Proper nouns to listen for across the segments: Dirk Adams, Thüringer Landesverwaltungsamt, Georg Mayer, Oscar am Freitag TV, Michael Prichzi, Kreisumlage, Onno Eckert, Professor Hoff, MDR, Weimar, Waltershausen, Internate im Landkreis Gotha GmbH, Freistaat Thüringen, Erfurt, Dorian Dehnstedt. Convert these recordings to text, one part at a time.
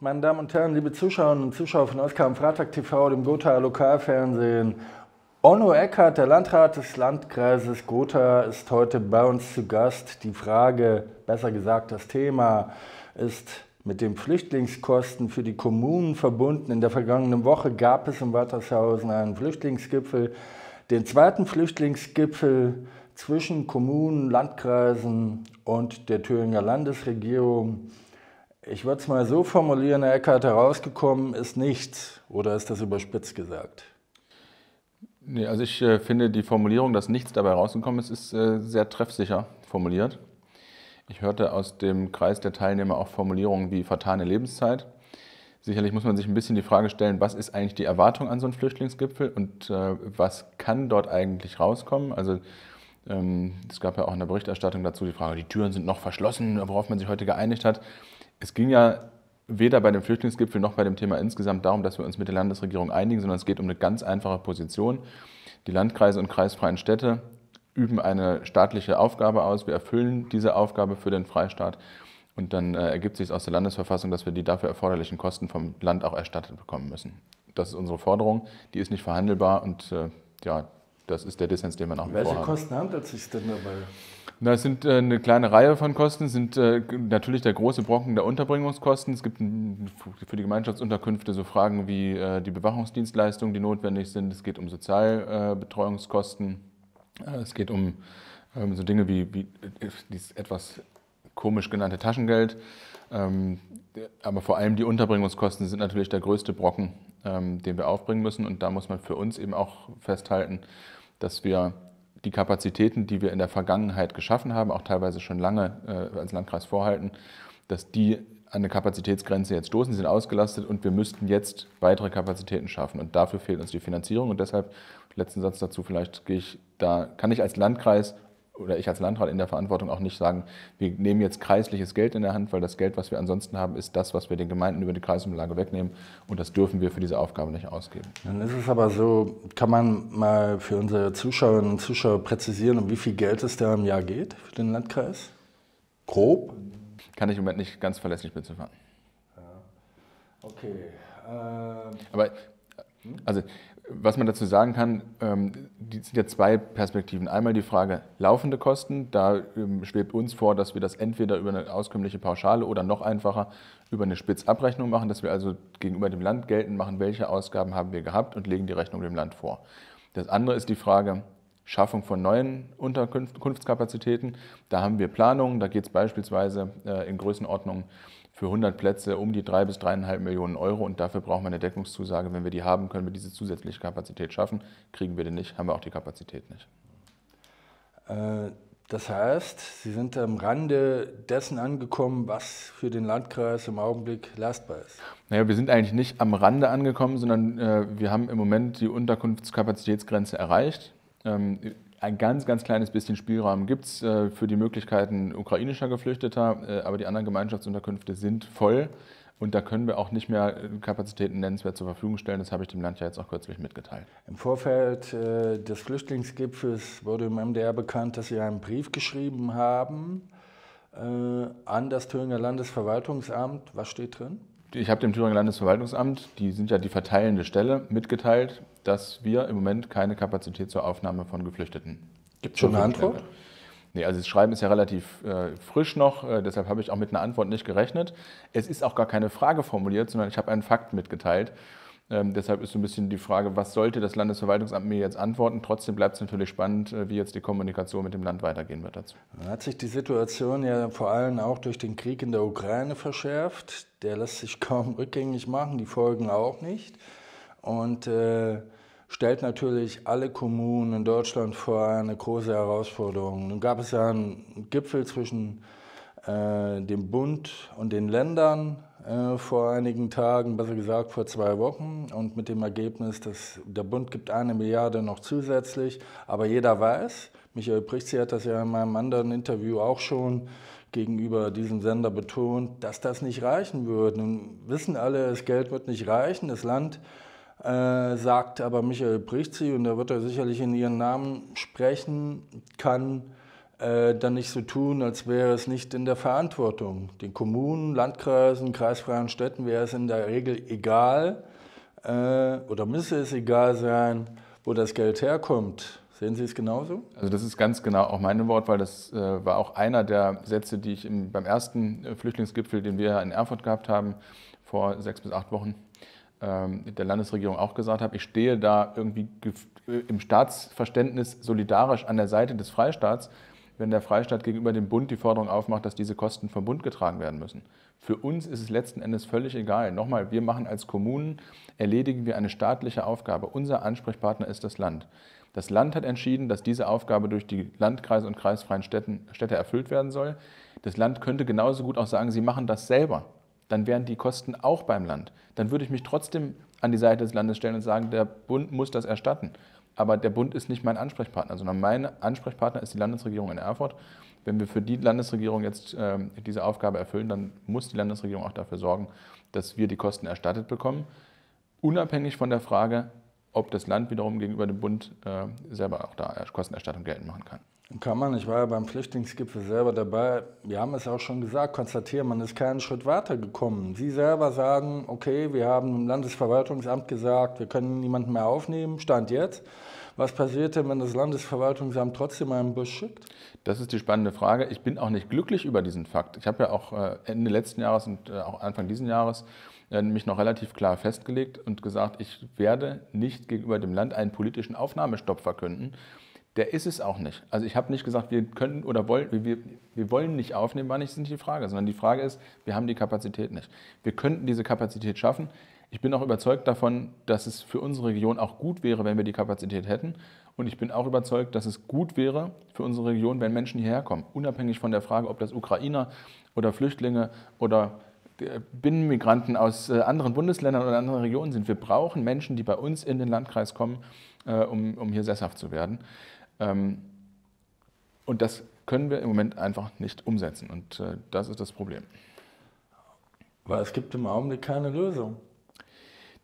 Meine Damen und Herren, liebe Zuschauerinnen und Zuschauer von Oscar am Freitag TV, dem Gothaer Lokalfernsehen. Onno Eckert, der Landrat des Landkreises Gotha, ist heute bei uns zu Gast. Die Frage, besser gesagt das Thema, ist mit den Flüchtlingskosten für die Kommunen verbunden. In der vergangenen Woche gab es in Waltershausen einen Flüchtlingsgipfel, den zweiten Flüchtlingsgipfel zwischen Kommunen, Landkreisen und der Thüringer Landesregierung. Ich würde es mal so formulieren, Herr Eckert, herausgekommen ist nichts, oder ist das überspitzt gesagt? Nee, also ich finde die Formulierung, dass nichts dabei rausgekommen ist, ist sehr treffsicher formuliert. Ich hörte aus dem Kreis der Teilnehmer auch Formulierungen wie vertane Lebenszeit. Sicherlich muss man sich ein bisschen die Frage stellen, was ist eigentlich die Erwartung an so einen Flüchtlingsgipfel und was kann dort eigentlich rauskommen? Also es gab ja auch in der Berichterstattung dazu die Frage, die Türen sind noch verschlossen, worauf man sich heute geeinigt hat. Es ging ja weder bei dem Flüchtlingsgipfel noch bei dem Thema insgesamt darum, dass wir uns mit der Landesregierung einigen, sondern es geht um eine ganz einfache Position. Die Landkreise und kreisfreien Städte üben eine staatliche Aufgabe aus. Wir erfüllen diese Aufgabe für den Freistaat und dann ergibt sich aus der Landesverfassung, dass wir die dafür erforderlichen Kosten vom Land auch erstattet bekommen müssen. Das ist unsere Forderung, die ist nicht verhandelbar und ja, das ist der Dissens, den wir nach wie vor haben. Welche Kosten handelt es sich denn dabei? Na, es sind eine kleine Reihe von Kosten. Es sind natürlich der große Brocken der Unterbringungskosten. Es gibt für die Gemeinschaftsunterkünfte so Fragen wie die Bewachungsdienstleistungen, die notwendig sind. Es geht um Sozialbetreuungskosten. Es geht um so Dinge wie dieses etwas komisch genannte Taschengeld. Aber vor allem die Unterbringungskosten sind natürlich der größte Brocken, den wir aufbringen müssen. Und da muss man für uns eben auch festhalten, dass wir die Kapazitäten, die wir in der Vergangenheit geschaffen haben, auch teilweise schon lange als Landkreis vorhalten, dass die an eine Kapazitätsgrenze jetzt stoßen, sind ausgelastet und wir müssten jetzt weitere Kapazitäten schaffen. Und dafür fehlt uns die Finanzierung und deshalb, letzten Satz dazu, vielleicht kann ich als Landkreis oder ich als Landrat in der Verantwortung auch nicht sagen, wir nehmen jetzt kreisliches Geld in der Hand, weil das Geld, was wir ansonsten haben, ist das, was wir den Gemeinden über die Kreisumlage wegnehmen und das dürfen wir für diese Aufgabe nicht ausgeben. Dann ist es aber so, kann man mal für unsere Zuschauerinnen und Zuschauer präzisieren, um wie viel Geld es da im Jahr geht für den Landkreis? Grob? Kann ich im Moment nicht ganz verlässlich beziffern. Ja. Okay. Aber, also, was man dazu sagen kann, die sind ja zwei Perspektiven. Einmal die Frage laufende Kosten. Da schwebt uns vor, dass wir das entweder über eine auskömmliche Pauschale oder noch einfacher über eine Spitzabrechnung machen, dass wir also gegenüber dem Land geltend machen, welche Ausgaben haben wir gehabt und legen die Rechnung dem Land vor. Das andere ist die Frage Schaffung von neuen Unterkunftskapazitäten. Da haben wir Planungen, da geht es beispielsweise in Größenordnungen für 100 Plätze um die 3 bis 3,5 Millionen Euro und dafür brauchen wir eine Deckungszusage. Wenn wir die haben, können wir diese zusätzliche Kapazität schaffen. Kriegen wir die nicht, haben wir auch die Kapazität nicht. Das heißt, Sie sind am Rande dessen angekommen, was für den Landkreis im Augenblick leistbar ist. Naja, wir sind eigentlich nicht am Rande angekommen, sondern wir haben im Moment die Unterkunftskapazitätsgrenze erreicht. Ein ganz, ganz kleines bisschen Spielraum gibt es für die Möglichkeiten ukrainischer Geflüchteter, aber die anderen Gemeinschaftsunterkünfte sind voll und da können wir auch nicht mehr Kapazitäten nennenswert zur Verfügung stellen. Das habe ich dem Land ja jetzt auch kürzlich mitgeteilt. Im Vorfeld des Flüchtlingsgipfels wurde im MDR bekannt, dass Sie einen Brief geschrieben haben an das Thüringer Landesverwaltungsamt. Was steht drin? Ich habe dem Thüringer Landesverwaltungsamt, die sind ja die verteilende Stelle, mitgeteilt, dass wir im Moment keine Kapazität zur Aufnahme von Geflüchteten. Gibt es schon eine Antwort? Nee, also das Schreiben ist ja relativ frisch noch, deshalb habe ich auch mit einer Antwort nicht gerechnet. Es ist auch gar keine Frage formuliert, sondern ich habe einen Fakt mitgeteilt. Deshalb ist so ein bisschen die Frage, was sollte das Landesverwaltungsamt mir jetzt antworten? Trotzdem bleibt es natürlich spannend, wie jetzt die Kommunikation mit dem Land weitergehen wird dazu. Dann hat sich die Situation ja vor allem auch durch den Krieg in der Ukraine verschärft. Der lässt sich kaum rückgängig machen, die Folgen auch nicht. Und stellt natürlich alle Kommunen in Deutschland vor eine große Herausforderung. Nun gab es ja einen Gipfel zwischen dem Bund und den Ländern vor einigen Tagen, besser gesagt vor 2 Wochen und mit dem Ergebnis, dass der Bund gibt 1 Milliarde noch zusätzlich, aber jeder weiß, Michael Prichzi hat das ja in meinem anderen Interview auch schon gegenüber diesem Sender betont, dass das nicht reichen würde. Nun wissen alle, das Geld wird nicht reichen, das Land sagt aber Michael Prichzi, und da wird er sicherlich in ihren Namen sprechen, kann dann nicht so tun, als wäre es nicht in der Verantwortung. Den Kommunen, Landkreisen, kreisfreien Städten wäre es in der Regel egal oder müsste es egal sein, wo das Geld herkommt. Sehen Sie es genauso? Also das ist ganz genau auch mein Wort, weil das war auch einer der Sätze, die ich beim ersten Flüchtlingsgipfel, den wir in Erfurt gehabt haben, vor 6 bis 8 Wochen, der Landesregierung auch gesagt habe. Ich stehe da irgendwie im Staatsverständnis solidarisch an der Seite des Freistaats, wenn der Freistaat gegenüber dem Bund die Forderung aufmacht, dass diese Kosten vom Bund getragen werden müssen. Für uns ist es letzten Endes völlig egal. Nochmal, wir machen als Kommunen, erledigen wir eine staatliche Aufgabe. Unser Ansprechpartner ist das Land. Das Land hat entschieden, dass diese Aufgabe durch die Landkreise und kreisfreien Städte erfüllt werden soll. Das Land könnte genauso gut auch sagen, sie machen das selber. Dann wären die Kosten auch beim Land. Dann würde ich mich trotzdem an die Seite des Landes stellen und sagen, der Bund muss das erstatten. Aber der Bund ist nicht mein Ansprechpartner, sondern mein Ansprechpartner ist die Landesregierung in Erfurt. Wenn wir für die Landesregierung jetzt diese Aufgabe erfüllen, dann muss die Landesregierung auch dafür sorgen, dass wir die Kosten erstattet bekommen. Unabhängig von der Frage, ob das Land wiederum gegenüber dem Bund selber auch da Kostenerstattung geltend machen kann. Kann man, ich war ja beim Flüchtlingsgipfel selber dabei, wir haben es auch schon gesagt, konstatieren, man ist keinen Schritt weiter gekommen. Sie selber sagen, okay, wir haben im Landesverwaltungsamt gesagt, wir können niemanden mehr aufnehmen, Stand jetzt. Was passiert denn, wenn das Landesverwaltungsamt trotzdem einen Bus schickt? Das ist die spannende Frage. Ich bin auch nicht glücklich über diesen Fakt. Ich habe ja auch Ende letzten Jahres und auch Anfang diesen Jahres mich noch relativ klar festgelegt und gesagt, ich werde nicht gegenüber dem Land einen politischen Aufnahmestopp verkünden. Der ist es auch nicht. Also ich habe nicht gesagt, wir können oder wollen, wir wollen nicht aufnehmen, war nicht die Frage, sondern die Frage ist, wir haben die Kapazität nicht. Wir könnten diese Kapazität schaffen. Ich bin auch überzeugt davon, dass es für unsere Region auch gut wäre, wenn wir die Kapazität hätten. Und ich bin auch überzeugt, dass es gut wäre für unsere Region, wenn Menschen hierher kommen. Unabhängig von der Frage, ob das Ukrainer oder Flüchtlinge oder Binnenmigranten aus anderen Bundesländern oder anderen Regionen sind. Wir brauchen Menschen, die bei uns in den Landkreis kommen, um hier sesshaft zu werden. Und das können wir im Moment einfach nicht umsetzen. Und das ist das Problem. Aber es gibt im Augenblick keine Lösung.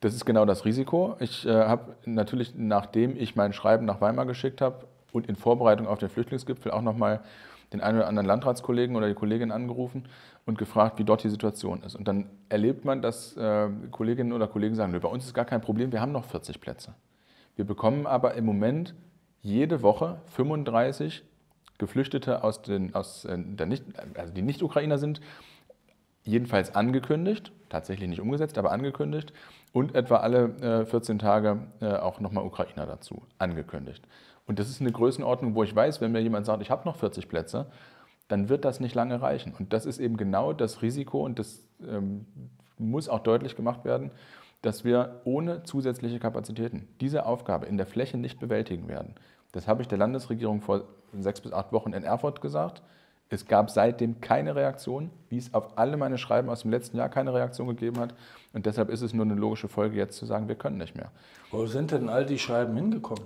Das ist genau das Risiko. Ich habe natürlich, nachdem ich mein Schreiben nach Weimar geschickt habe und in Vorbereitung auf den Flüchtlingsgipfel auch nochmal den einen oder anderen Landratskollegen oder die Kollegin angerufen und gefragt, wie dort die Situation ist. Und dann erlebt man, dass Kolleginnen oder Kollegen sagen, nö, bei uns ist gar kein Problem, wir haben noch 40 Plätze. Wir bekommen aber im Moment jede Woche 35 Geflüchtete, die Nicht-Ukrainer sind, jedenfalls angekündigt, tatsächlich nicht umgesetzt, aber angekündigt, und etwa alle 14 Tage auch nochmal Ukrainer dazu angekündigt. Und das ist eine Größenordnung, wo ich weiß, wenn mir jemand sagt, ich habe noch 40 Plätze, dann wird das nicht lange reichen. Und das ist eben genau das Risiko und das muss auch deutlich gemacht werden, dass wir ohne zusätzliche Kapazitäten diese Aufgabe in der Fläche nicht bewältigen werden. Das habe ich der Landesregierung vor 6 bis 8 Wochen in Erfurt gesagt. Es gab seitdem keine Reaktion, wie es auf alle meine Schreiben aus dem letzten Jahr keine Reaktion gegeben hat. Und deshalb ist es nur eine logische Folge, jetzt zu sagen, wir können nicht mehr. Wo sind denn all die Schreiben hingekommen?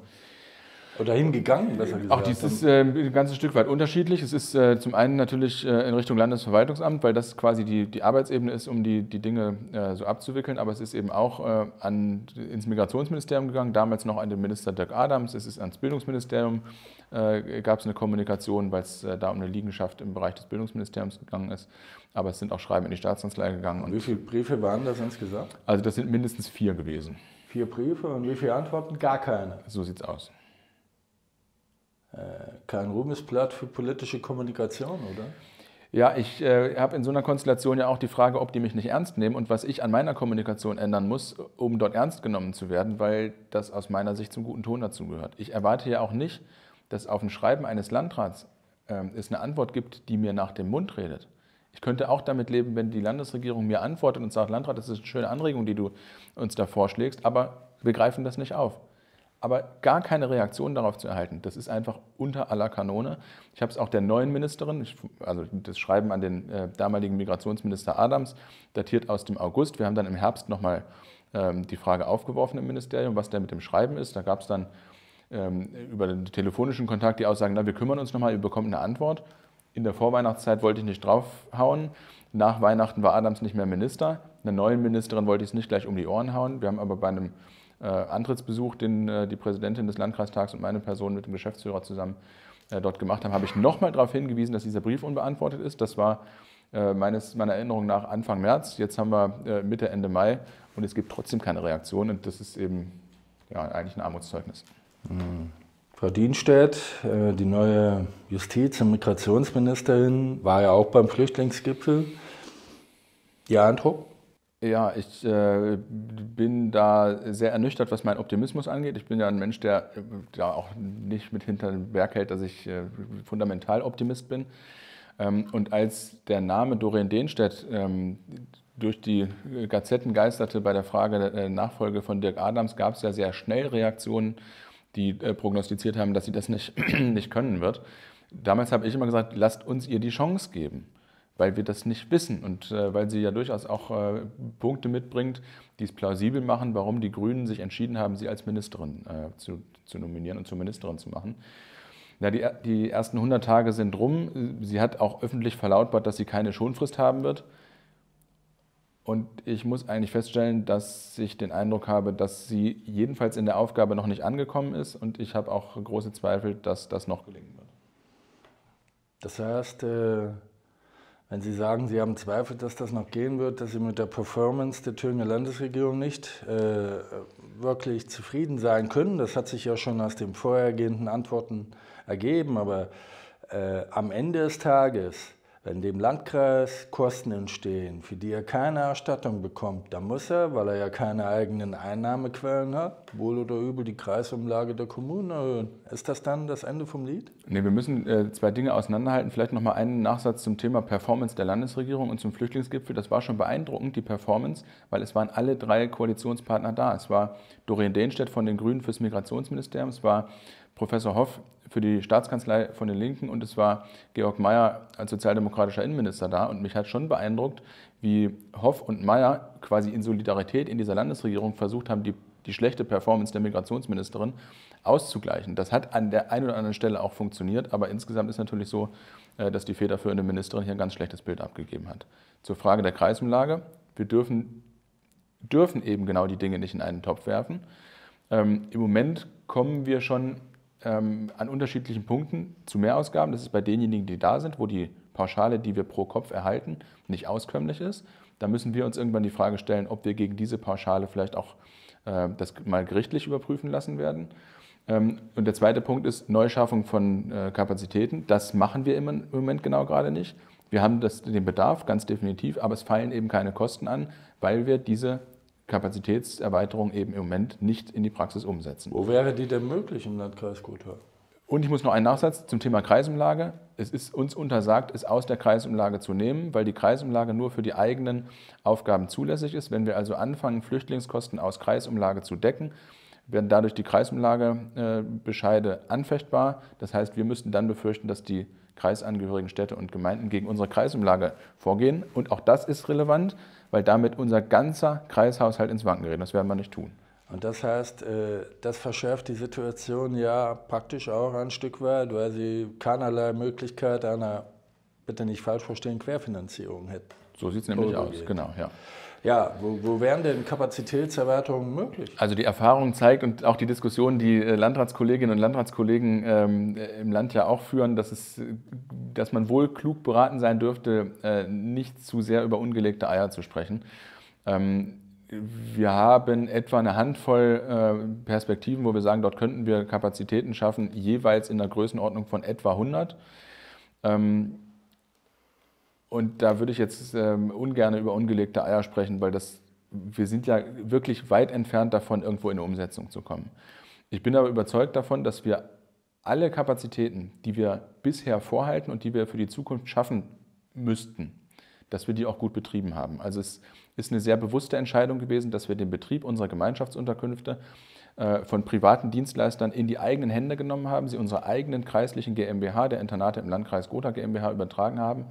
Oder hingegangen, besser gesagt. Auch dies ist ein ganzes Stück weit unterschiedlich. Es ist zum einen natürlich in Richtung Landesverwaltungsamt, weil das quasi die Arbeitsebene ist, um die Dinge so abzuwickeln. Aber es ist eben auch ins Migrationsministerium gegangen, damals noch an den Minister Dirk Adams. Es ist ans Bildungsministerium, gab es eine Kommunikation, weil es da um eine Liegenschaft im Bereich des Bildungsministeriums gegangen ist. Aber es sind auch Schreiben in die Staatskanzlei gegangen. Und wie viele Briefe waren das insgesamt? Also das sind mindestens 4 gewesen. 4 Briefe und wie viele Antworten? Gar keine. So sieht's aus. Kein Ruhmesblatt für politische Kommunikation, oder? Ja, ich habe in so einer Konstellation ja auch die Frage, ob die mich nicht ernst nehmen und was ich an meiner Kommunikation ändern muss, um dort ernst genommen zu werden, weil das aus meiner Sicht zum guten Ton dazu gehört. Ich erwarte ja auch nicht, dass auf ein Schreiben eines Landrats es eine Antwort gibt, die mir nach dem Mund redet. Ich könnte auch damit leben, wenn die Landesregierung mir antwortet und sagt, Landrat, das ist eine schöne Anregung, die du uns da vorschlägst, aber wir greifen das nicht auf. Aber gar keine Reaktion darauf zu erhalten, das ist einfach unter aller Kanone. Ich habe es auch der neuen Ministerin, also das Schreiben an den damaligen Migrationsminister Adams, datiert aus dem August. Wir haben dann im Herbst nochmal die Frage aufgeworfen im Ministerium, was da mit dem Schreiben ist. Da gab es dann über den telefonischen Kontakt die Aussagen, na, wir kümmern uns nochmal, ihr bekommt eine Antwort. In der Vorweihnachtszeit wollte ich nicht draufhauen. Nach Weihnachten war Adams nicht mehr Minister. Einer neuen Ministerin wollte ich es nicht gleich um die Ohren hauen. Wir haben aber bei einem Antrittsbesuch, den die Präsidentin des Landkreistags und meine Person mit dem Geschäftsführer zusammen dort gemacht haben, habe ich nochmal darauf hingewiesen, dass dieser Brief unbeantwortet ist. Das war meiner Erinnerung nach Anfang März. Jetzt haben wir Mitte, Ende Mai und es gibt trotzdem keine Reaktion. Und das ist eben ja, eigentlich ein Armutszeugnis. Mhm. Frau Dehnstedt, die neue Justiz- und Migrationsministerin, war ja auch beim Flüchtlingsgipfel. Ihr Eindruck? Ja, ich bin da sehr ernüchtert, was meinen Optimismus angeht. Ich bin ja ein Mensch, der ja auch nicht mit hinter dem Berg hält, dass ich fundamental Optimist bin. Und als der Name Dorian Dehnstedt durch die Gazetten geisterte bei der Frage der Nachfolge von Dirk Adams, gab es ja sehr schnell Reaktionen, die prognostiziert haben, dass sie das nicht können wird. Damals habe ich immer gesagt, lasst uns ihr die Chance geben, weil wir das nicht wissen und weil sie ja durchaus auch Punkte mitbringt, die es plausibel machen, warum die Grünen sich entschieden haben, sie als Ministerin zu nominieren und zur Ministerin zu machen. Ja, die ersten 100 Tage sind rum. Sie hat auch öffentlich verlautbart, dass sie keine Schonfrist haben wird. Und ich muss eigentlich feststellen, dass ich den Eindruck habe, dass sie jedenfalls in der Aufgabe noch nicht angekommen ist. Und ich habe auch große Zweifel, dass das noch gelingen wird. Das heißt, wenn Sie sagen, Sie haben Zweifel, dass das noch gehen wird, dass Sie mit der Performance der Thüringer Landesregierung nicht wirklich zufrieden sein können, das hat sich ja schon aus den vorhergehenden Antworten ergeben, aber am Ende des Tages, wenn dem Landkreis Kosten entstehen, für die er keine Erstattung bekommt, dann muss er, weil er ja keine eigenen Einnahmequellen hat, wohl oder übel die Kreisumlage der Kommunen erhöhen. Ist das dann das Ende vom Lied? Nee, wir müssen zwei Dinge auseinanderhalten. Vielleicht nochmal einen Nachsatz zum Thema Performance der Landesregierung und zum Flüchtlingsgipfel. Das war schon beeindruckend, die Performance, weil es waren alle drei Koalitionspartner da. Es war Dorian Dehnstedt von den Grünen fürs Migrationsministerium, es war Professor Hoff für die Staatskanzlei von den Linken und es war Georg Mayer als sozialdemokratischer Innenminister da. Und mich hat schon beeindruckt, wie Hoff und Mayer quasi in Solidarität in dieser Landesregierung versucht haben, die schlechte Performance der Migrationsministerin auszugleichen. Das hat an der einen oder anderen Stelle auch funktioniert, aber insgesamt ist natürlich so, dass die federführende Ministerin hier ein ganz schlechtes Bild abgegeben hat. Zur Frage der Kreisumlage. Wir dürfen eben genau die Dinge nicht in einen Topf werfen. Im Moment kommen wir schon an unterschiedlichen Punkten zu Mehrausgaben. Das ist bei denjenigen, die da sind, wo die Pauschale, die wir pro Kopf erhalten, nicht auskömmlich ist. Da müssen wir uns irgendwann die Frage stellen, ob wir gegen diese Pauschale vielleicht auch das mal gerichtlich überprüfen lassen werden. Und der zweite Punkt ist Neuschaffung von Kapazitäten. Das machen wir im Moment genau gerade nicht. Wir haben den Bedarf, ganz definitiv, aber es fallen eben keine Kosten an, weil wir diese Kapazitätserweiterung eben im Moment nicht in die Praxis umsetzen. Wo wäre die denn möglich im Landkreis Gotha? Und ich muss noch einen Nachsatz zum Thema Kreisumlage. Es ist uns untersagt, es aus der Kreisumlage zu nehmen, weil die Kreisumlage nur für die eigenen Aufgaben zulässig ist. Wenn wir also anfangen, Flüchtlingskosten aus Kreisumlage zu decken, werden dadurch die Kreisumlagebescheide anfechtbar. Das heißt, wir müssten dann befürchten, dass die kreisangehörigen Städte und Gemeinden gegen unsere Kreisumlage vorgehen. Und auch das ist relevant, weil damit unser ganzer Kreishaushalt ins Wanken gerät. Das werden wir nicht tun. Und das heißt, das verschärft die Situation ja praktisch auch ein Stück weit, weil Sie keinerlei Möglichkeit einer, bitte nicht falsch verstehen, Querfinanzierung hätten. So sieht es nämlich aus, genau, ja. Ja, wo wären denn Kapazitätserweiterungen möglich? Also die Erfahrung zeigt und auch die Diskussion, die Landratskolleginnen und Landratskollegen im Land ja auch führen, dass man wohl klug beraten sein dürfte, nicht zu sehr über ungelegte Eier zu sprechen. Wir haben etwa eine Handvoll Perspektiven, wo wir sagen, dort könnten wir Kapazitäten schaffen, jeweils in der Größenordnung von etwa 100. Und da würde ich jetzt ungern über ungelegte Eier sprechen, weil wir sind ja wirklich weit entfernt davon, irgendwo in eine Umsetzung zu kommen. Ich bin aber überzeugt davon, dass wir alle Kapazitäten, die wir bisher vorhalten und die wir für die Zukunft schaffen müssten, dass wir die auch gut betrieben haben. Also es ist eine sehr bewusste Entscheidung gewesen, dass wir den Betrieb unserer Gemeinschaftsunterkünfte von privaten Dienstleistern in die eigenen Hände genommen haben, sie unserer eigenen kreislichen GmbH, der Internate im Landkreis Gotha GmbH, übertragen haben.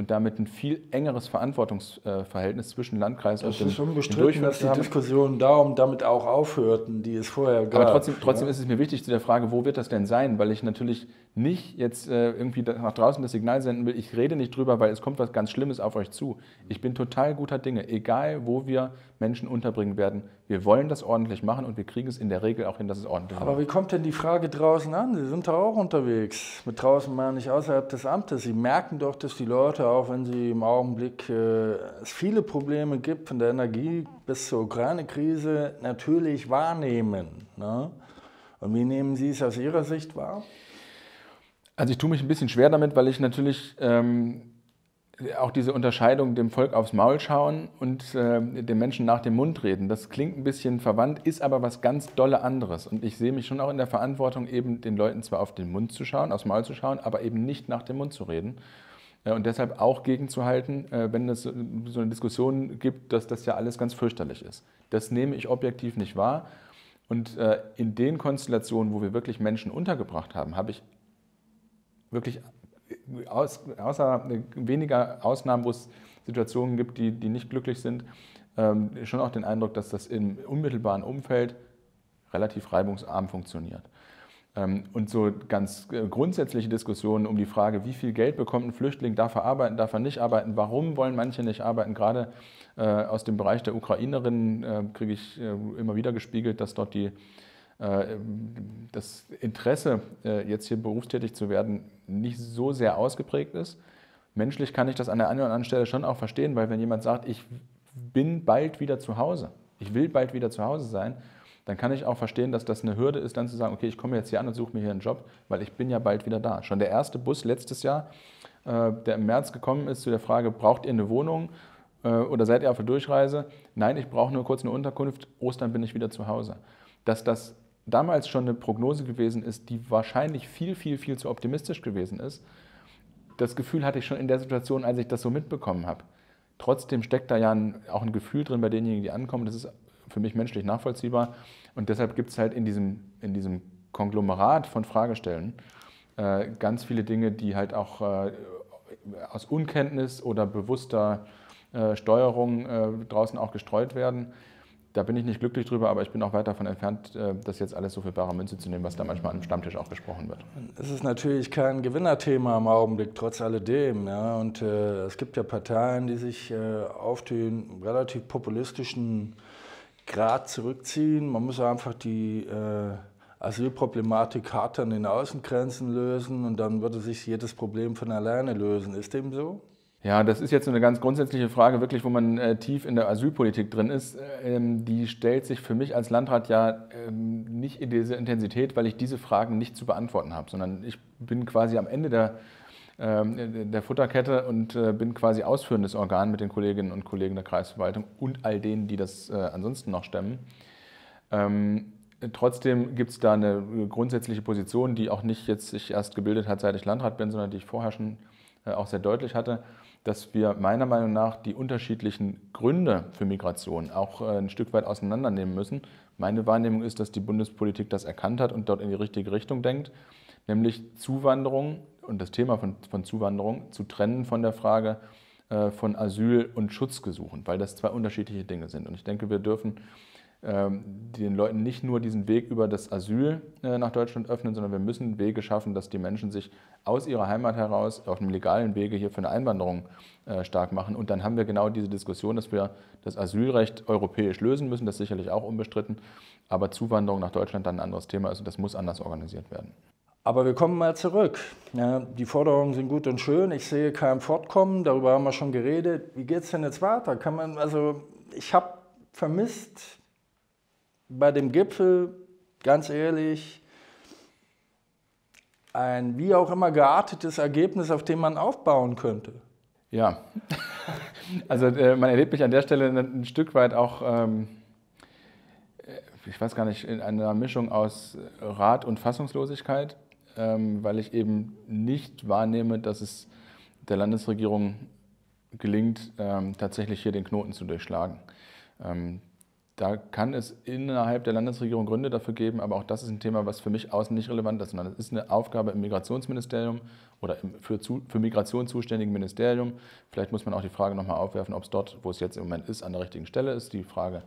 und damit ein viel engeres Verantwortungsverhältnis zwischen Landkreis und dem Durchführungsamt. Das ist schon bestritten, dass die Diskussionen darum damit auch aufhörten, die es vorher gab. Aber trotzdem ist es mir wichtig zu der Frage, wo wird das denn sein? Weil ich natürlich nicht jetzt irgendwie nach draußen das Signal senden will, ich rede nicht drüber, weil es kommt was ganz Schlimmes auf euch zu. Ich bin total guter Dinge, egal wo wir Menschen unterbringen werden. Wir wollen das ordentlich machen und wir kriegen es in der Regel auch hin, dass es ordentlich ist. Aber wie kommt denn die Frage draußen an? Sie sind da auch unterwegs. Mit draußen meine ich außerhalb des Amtes. Sie merken doch, dass die Leute, auch wenn sie im Augenblick es viele Probleme gibt, von der Energie bis zur Ukraine-Krise, natürlich wahrnehmen. Ne? Und wie nehmen Sie es aus Ihrer Sicht wahr? Also ich tue mich ein bisschen schwer damit, weil ich natürlich auch diese Unterscheidung dem Volk aufs Maul schauen und den Menschen nach dem Mund reden. Das klingt ein bisschen verwandt, ist aber was ganz dolle anderes. Und ich sehe mich schon auch in der Verantwortung, eben den Leuten zwar auf den Mund zu schauen, aufs Maul zu schauen, aber eben nicht nach dem Mund zu reden. Und deshalb auch gegenzuhalten, wenn es so eine Diskussion gibt, dass das ja alles ganz fürchterlich ist. Das nehme ich objektiv nicht wahr. Und in den Konstellationen, wo wir wirklich Menschen untergebracht haben, habe ich wirklich außer weniger Ausnahmen, wo es Situationen gibt, die nicht glücklich sind, schon auch den Eindruck, dass das im unmittelbaren Umfeld relativ reibungsarm funktioniert. Und so ganz grundsätzliche Diskussionen um die Frage, wie viel Geld bekommt ein Flüchtling, darf er arbeiten, darf er nicht arbeiten, warum wollen manche nicht arbeiten, gerade aus dem Bereich der Ukrainerinnen kriege ich immer wieder gespiegelt, dass dort das Interesse, jetzt hier berufstätig zu werden, nicht so sehr ausgeprägt ist. Menschlich kann ich das an der einen oder anderen Stelle schon auch verstehen, weil wenn jemand sagt, ich bin bald wieder zu Hause, ich will bald wieder zu Hause sein, dann kann ich auch verstehen, dass das eine Hürde ist, dann zu sagen, okay, ich komme jetzt hier an und suche mir hier einen Job, weil ich bin ja bald wieder da. Schon der erste Bus letztes Jahr, der im März gekommen ist, zu der Frage, braucht ihr eine Wohnung oder seid ihr auf der Durchreise? Nein, ich brauche nur kurz eine Unterkunft, Ostern bin ich wieder zu Hause. Dass das damals schon eine Prognose gewesen ist, die wahrscheinlich viel, viel, viel zu optimistisch gewesen ist. Das Gefühl hatte ich schon in der Situation, als ich das so mitbekommen habe. Trotzdem steckt da ja auch ein Gefühl drin bei denjenigen, die ankommen. Das ist für mich menschlich nachvollziehbar. Und deshalb gibt es halt in diesem Konglomerat von Fragestellen ganz viele Dinge, die halt auch aus Unkenntnis oder bewusster Steuerung draußen auch gestreut werden. Da bin ich nicht glücklich drüber, aber ich bin auch weit davon entfernt, das jetzt alles so für bare Münze zu nehmen, was da manchmal am Stammtisch auch besprochen wird. Es ist natürlich kein Gewinnerthema im Augenblick, trotz alledem. Ja. Und es gibt ja Parteien, die sich auf den relativ populistischen Grad zurückziehen. Man muss einfach die Asylproblematik hart an den Außengrenzen lösen und dann würde sich jedes Problem von alleine lösen. Ist dem so? Ja, das ist jetzt eine ganz grundsätzliche Frage, wirklich, wo man tief in der Asylpolitik drin ist. Die stellt sich für mich als Landrat ja nicht in dieser Intensität, weil ich diese Fragen nicht zu beantworten habe, sondern ich bin quasi am Ende der Futterkette und bin quasi ausführendes Organ mit den Kolleginnen und Kollegen der Kreisverwaltung und all denen, die das ansonsten noch stemmen. Trotzdem gibt es da eine grundsätzliche Position, die auch nicht jetzt sich erst gebildet hat, seit ich Landrat bin, sondern die ich vorher schon auch sehr deutlich hatte, dass wir meiner Meinung nach die unterschiedlichen Gründe für Migration auch ein Stück weit auseinandernehmen müssen. Meine Wahrnehmung ist, dass die Bundespolitik das erkannt hat und dort in die richtige Richtung denkt, nämlich Zuwanderung und das Thema von Zuwanderung zu trennen von der Frage von Asyl und Schutzgesuchen, weil das zwei unterschiedliche Dinge sind. Und ich denke, wir dürfen den Leuten nicht nur diesen Weg über das Asyl nach Deutschland öffnen, sondern wir müssen Wege schaffen, dass die Menschen sich aus ihrer Heimat heraus auf einem legalen Wege hier für eine Einwanderung stark machen. Und dann haben wir genau diese Diskussion, dass wir das Asylrecht europäisch lösen müssen, das ist sicherlich auch unbestritten, aber Zuwanderung nach Deutschland dann ein anderes Thema ist und das muss anders organisiert werden. Aber wir kommen mal zurück. Ja, die Forderungen sind gut und schön, ich sehe kein Fortkommen, darüber haben wir schon geredet. Wie geht es denn jetzt weiter? Ich habe vermisst, bei dem Gipfel, ganz ehrlich, ein wie auch immer geartetes Ergebnis, auf dem man aufbauen könnte. Ja, also man erlebt mich an der Stelle ein Stück weit auch, ich weiß gar nicht, in einer Mischung aus Rat und Fassungslosigkeit, weil ich eben nicht wahrnehme, dass es der Landesregierung gelingt, tatsächlich hier den Knoten zu durchschlagen. Da kann es innerhalb der Landesregierung Gründe dafür geben, aber auch das ist ein Thema, was für mich außen nicht relevant ist, sondern es ist eine Aufgabe im Migrationsministerium oder für Migration zuständigen Ministerium. Vielleicht muss man auch die Frage nochmal aufwerfen, ob es dort, wo es jetzt im Moment ist, an der richtigen Stelle ist. Die Frage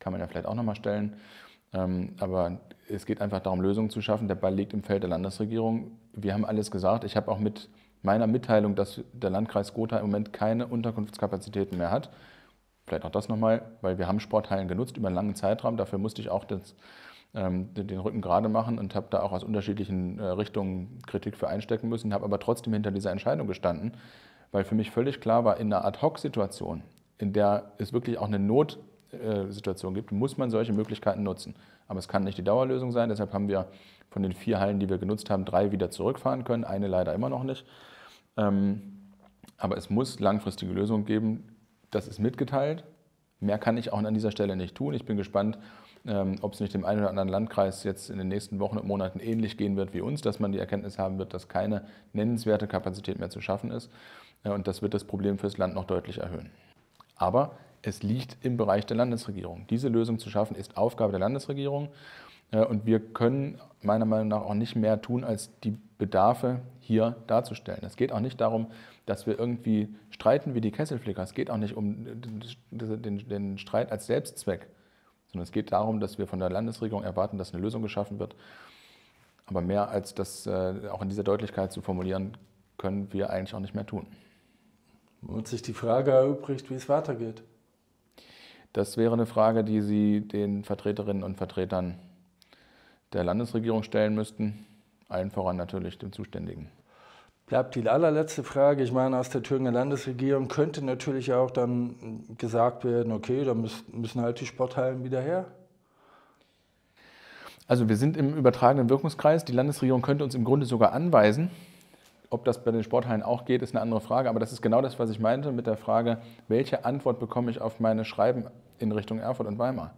kann man ja vielleicht auch nochmal stellen. Aber es geht einfach darum, Lösungen zu schaffen. Der Ball liegt im Feld der Landesregierung. Wir haben alles gesagt. Ich habe auch mit meiner Mitteilung, dass der Landkreis Gotha im Moment keine Unterkunftskapazitäten mehr hat, vielleicht auch das nochmal, weil wir haben Sporthallen genutzt über einen langen Zeitraum. Dafür musste ich auch den Rücken gerade machen und habe da auch aus unterschiedlichen Richtungen Kritik für einstecken müssen, habe aber trotzdem hinter dieser Entscheidung gestanden, weil für mich völlig klar war, in einer Ad-Hoc-Situation, in der es wirklich auch eine Notsituation gibt, muss man solche Möglichkeiten nutzen. Aber es kann nicht die Dauerlösung sein, deshalb haben wir von den 4 Hallen, die wir genutzt haben, 3 wieder zurückfahren können, eine leider immer noch nicht. Aber es muss langfristige Lösungen geben. Das ist mitgeteilt. Mehr kann ich auch an dieser Stelle nicht tun. Ich bin gespannt, ob es nicht dem einen oder anderen Landkreis jetzt in den nächsten Wochen und Monaten ähnlich gehen wird wie uns, dass man die Erkenntnis haben wird, dass keine nennenswerte Kapazität mehr zu schaffen ist. Und das wird das Problem fürs Land noch deutlich erhöhen. Aber es liegt im Bereich der Landesregierung. Diese Lösung zu schaffen, ist Aufgabe der Landesregierung. Und wir können meiner Meinung nach auch nicht mehr tun, als die Bedarfe hier darzustellen. Es geht auch nicht darum, dass wir irgendwie streiten wie die Kesselflicker. Es geht auch nicht um den Streit als Selbstzweck, sondern es geht darum, dass wir von der Landesregierung erwarten, dass eine Lösung geschaffen wird. Aber mehr als das auch in dieser Deutlichkeit zu formulieren, können wir eigentlich auch nicht mehr tun. Und sich die Frage erübrigt, wie es weitergeht. Das wäre eine Frage, die Sie den Vertreterinnen und Vertretern der Landesregierung stellen müssten, allen voran natürlich dem Zuständigen. Bleibt die allerletzte Frage. Ich meine, aus der Thüringer Landesregierung könnte natürlich auch dann gesagt werden, okay, da müssen halt die Sporthallen wieder her. Also wir sind im übertragenen Wirkungskreis. Die Landesregierung könnte uns im Grunde sogar anweisen. Ob das bei den Sporthallen auch geht, ist eine andere Frage. Aber das ist genau das, was ich meinte mit der Frage, welche Antwort bekomme ich auf meine Schreiben in Richtung Erfurt und Weimar?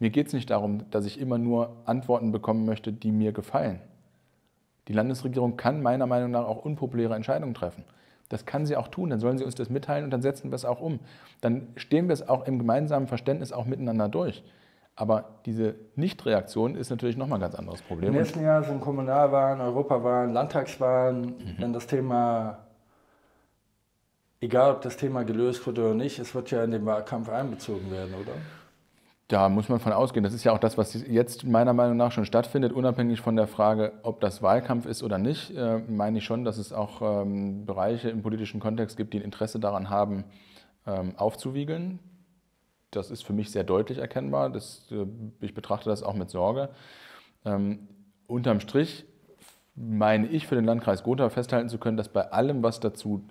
Mir geht es nicht darum, dass ich immer nur Antworten bekommen möchte, die mir gefallen. Die Landesregierung kann meiner Meinung nach auch unpopuläre Entscheidungen treffen. Das kann sie auch tun, dann sollen sie uns das mitteilen und dann setzen wir es auch um. Dann stehen wir es auch im gemeinsamen Verständnis auch miteinander durch. Aber diese Nichtreaktion ist natürlich nochmal ein ganz anderes Problem. Im letzten Jahr sind Kommunalwahlen, Europawahlen, Landtagswahlen. Wenn das Thema, egal ob das Thema gelöst wird oder nicht, es wird ja in den Wahlkampf einbezogen werden, oder? Da muss man von ausgehen. Das ist ja auch das, was jetzt meiner Meinung nach schon stattfindet, unabhängig von der Frage, ob das Wahlkampf ist oder nicht, meine ich schon, dass es auch Bereiche im politischen Kontext gibt, die ein Interesse daran haben, aufzuwiegeln. Das ist für mich sehr deutlich erkennbar. Ich betrachte das auch mit Sorge. Unterm Strich meine ich, für den Landkreis Gotha festhalten zu können, dass bei allem, was dazu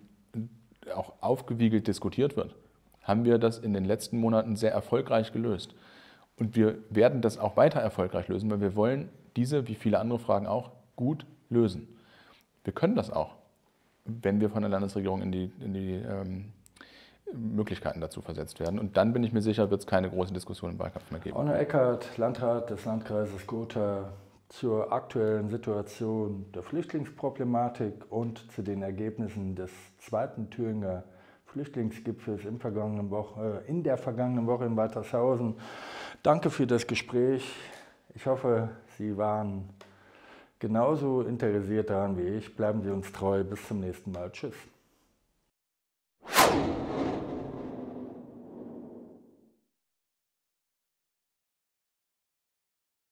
auch aufgewiegelt diskutiert wird, haben wir das in den letzten Monaten sehr erfolgreich gelöst. Und wir werden das auch weiter erfolgreich lösen, weil wir wollen diese, wie viele andere Fragen auch, gut lösen. Wir können das auch, wenn wir von der Landesregierung in die Möglichkeiten dazu versetzt werden. Und dann bin ich mir sicher, wird es keine große Diskussion im Wahlkampf mehr geben. Onno Eckert, Landrat des Landkreises Gotha, zur aktuellen Situation der Flüchtlingsproblematik und zu den Ergebnissen des 2. Thüringer Flüchtlingsgipfels in der vergangenen Woche in Waltershausen. Danke für das Gespräch. Ich hoffe, Sie waren genauso interessiert daran wie ich. Bleiben Sie uns treu. Bis zum nächsten Mal. Tschüss.